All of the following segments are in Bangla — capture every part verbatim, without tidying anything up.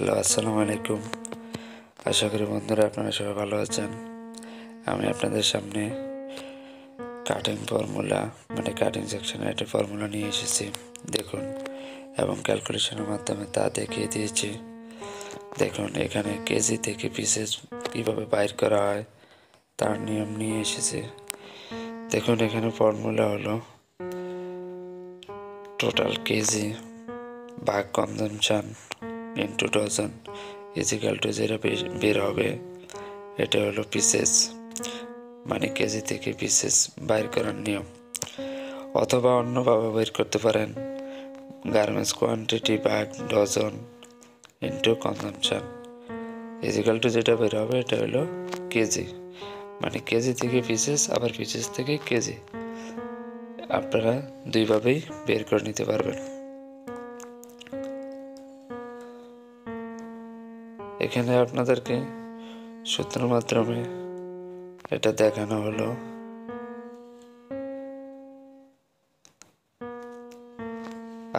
হ্যালো আসসালামু আলাইকুম। আশা করি বন্ধুরা আপনারা সবাই ভালো আছেন। আমি আপনাদের সামনে কাটিং ফর্মুলা মানে কাটিং সেকশনে একটা ফর্মুলা নিয়ে এসেছি দেখুন, এবং ক্যালকুলেশনের মাধ্যমে তা দেখিয়ে দিয়েছি। দেখুন এখানে কেজি থেকে পিসেস কীভাবে বাইর করা হয় তার নিয়ম নিয়ে এসেছি। দেখুন এখানে ফর্মুলা হলো টোটাল কেজি ভাগ consumption into dozen equal to যেটা বের হবে এটা হলো পিসেস, মানে কেজি থেকে পিসেস বাইর করার নিয়ম। অথবা অন্যভাবে বের করতে পারেন গার্মেন্টস কোয়ান্টিটি ভাগ dozen into consumption equal to যেটা বের হবে এটা হলো কেজি, মানে কেজি থেকে পিসেস আবার পিসেস থেকে কেজি, আপনারা দুইভাবেই বের করে নিতে পারবেন। এখানে আপনাদেরকে সূত্রের মাধ্যমে এটা দেখানো হলো।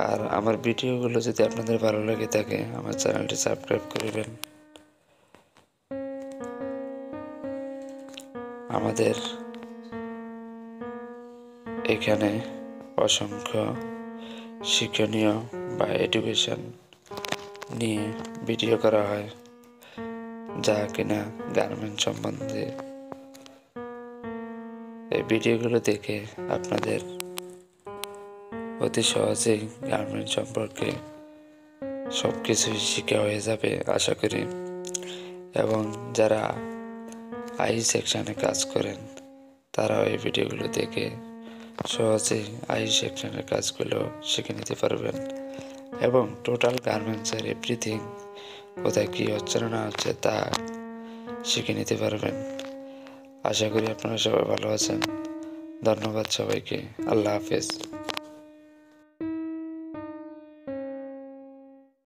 আর আমার ভিডিওগুলো যদি আপনাদের ভালো লাগে থাকে আমার চ্যানেলটি সাবস্ক্রাইব করবেন। আমাদের এখানে অসংখ্য শিক্ষণীয় বা এডুকেশন নিয়ে ভিডিও করা হয়, যা কিনা গার্মেন্ট সম্বন্ধে। এই ভিডিওগুলো দেখে আপনাদের অতি সহজেই গার্মেন্ট সম্পর্কে সব কিছুই শিখা হয়ে যাবে আশা করি। এবং যারা আই সেকশানে কাজ করেন তারাও এই ভিডিওগুলো দেখে সহজেই আই সেকশানের কাজগুলো শিখে নিতে পারবেন। এবং টোটাল গার্মেন্টসের এভরিথিং কোথায় কী হচ্ছে না হচ্ছে তা শিখে নিতে পারবেন। আশা করি আপনারা সবাই ভালো আছেন। ধন্যবাদ সবাইকে। আল্লাহ হাফেজ।